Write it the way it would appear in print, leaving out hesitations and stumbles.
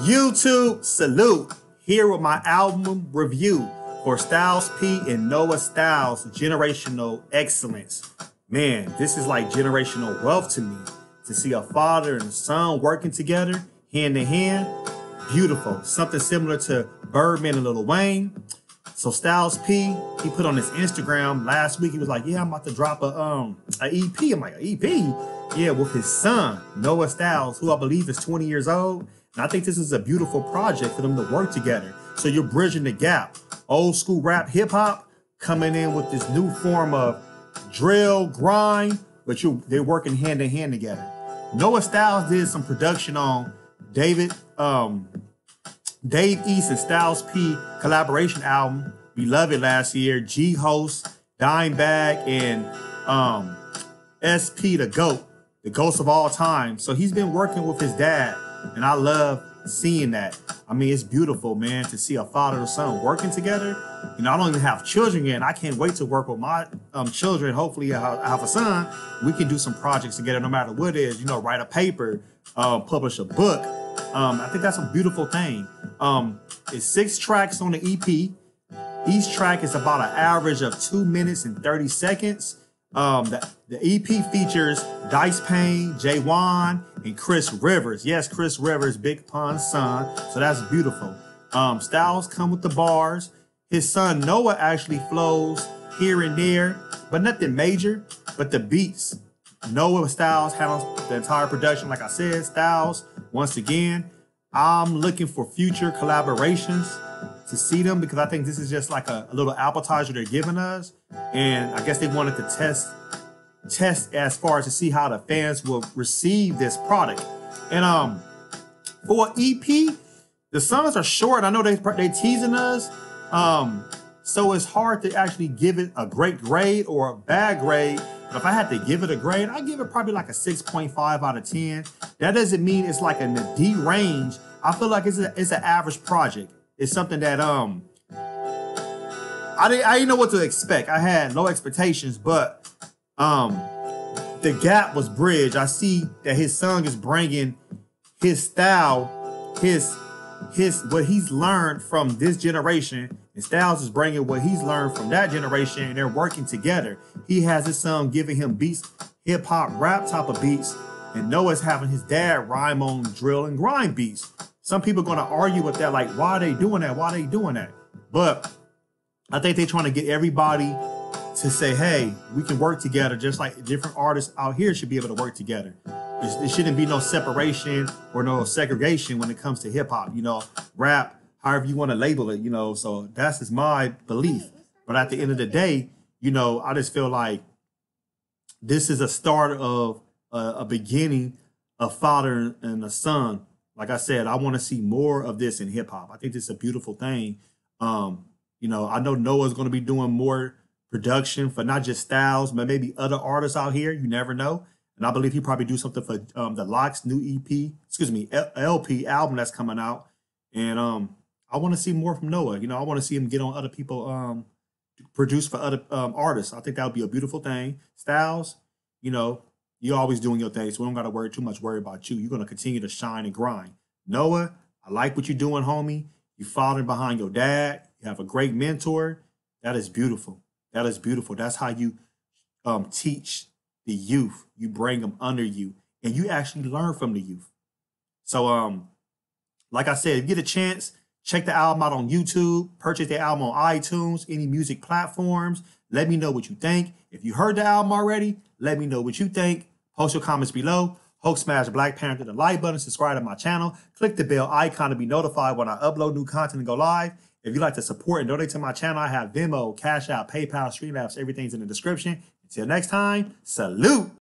YouTube, salute. Here with my album review for Styles P and Noah Styles, Generational Excellence. Man, this is like generational wealth to me. To see a father and a son working together, hand in hand, beautiful. Something similar to Birdman and Lil Wayne. So Styles P, he put on his Instagram last week, he was like, yeah, I'm about to drop an EP. I'm like, an EP? Yeah, with his son, Noah Styles, who I believe is 20 years old. And I think this is a beautiful project for them to work together. So you're bridging the gap. Old school rap, hip hop, coming in with this new form of drill, grind, but they're working hand in hand together. Noah Styles did some production on Dave East and Styles P collaboration album, We Love It, last year. G-Host, Dimebag, and SP, the GOATs of all time. So he's been working with his dad, and I love seeing that. I mean, it's beautiful, man, to see a father and son working together. You know, I don't even have children yet, and I can't wait to work with my children. Hopefully, I have a son. We can do some projects together, no matter what it is. You know, write a paper, publish a book. I think that's a beautiful thing. It's 6 tracks on the EP. Each track is about an average of 2 minutes and 30 seconds. The EP features Dice Payne, Jwan, and Chris Rivers. Yes, Chris Rivers, Big Pun's son. So that's beautiful. Styles come with the bars. His son Noah actually flows here and there, but nothing major. But the beats, Noah Styles handles the entire production. Like I said, Styles, once again, I'm looking for future collaborations to see them, because I think this is just like a little appetizer they're giving us. And I guess they wanted to test as far as to see how the fans will receive this product. And for EP, the songs are short. I know they teasing us. So it's hard to actually give it a great grade or a bad grade. But if I had to give it a grade, I'd give it probably like a 6.5 out of 10. That doesn't mean it's like in the D range. I feel like it's an average project. It's something that I didn't know what to expect. I had no expectations, but the gap was bridged. I see that his son is bringing his style, his what he's learned from this generation, and Styles is bringing what he's learned from that generation, and they're working together. He has his son giving him beats, hip-hop rap type of beats, and Noah's having his dad rhyme on drill and grind beats. Some people are going to argue with that, like, why are they doing that? Why are they doing that? But I think they're trying to get everybody to say, hey, we can work together, just like different artists out here should be able to work together. There shouldn't be no separation or no segregation when it comes to hip hop, you know, rap, however you want to label it, you know. So that's just my belief. But at the end of the day, you know, I just feel like this is a start of a beginning of father and a son. Like I said, I want to see more of this in hip hop. I think this is a beautiful thing. You know, I know Noah's going to be doing more production for not just Styles, but maybe other artists out here. You never know. And I believe he probably do something for The Lox new EP, excuse me, LP album that's coming out. And I want to see more from Noah. You know, I want to see him get on other people, produce for other artists. I think that would be a beautiful thing. Styles, you know, you're always doing your thing, so we don't got to worry too much about you. You're going to continue to shine and grind. Noah, I like what you're doing, homie. You're following behind your dad. You have a great mentor. That is beautiful. That is beautiful. That's how you teach the youth. You bring them under you, and you actually learn from the youth. So, like I said, if you get a chance, check the album out on YouTube. Purchase the album on iTunes, any music platforms. Let me know what you think. If you heard the album already, let me know what you think. Post your comments below. Hope smash Black Panther, the like button, subscribe to my channel, click the bell icon to be notified when I upload new content and go live. If you'd like to support and donate to my channel, I have Venmo, Cash App, PayPal, Streamlabs, everything's in the description. Until next time, salute!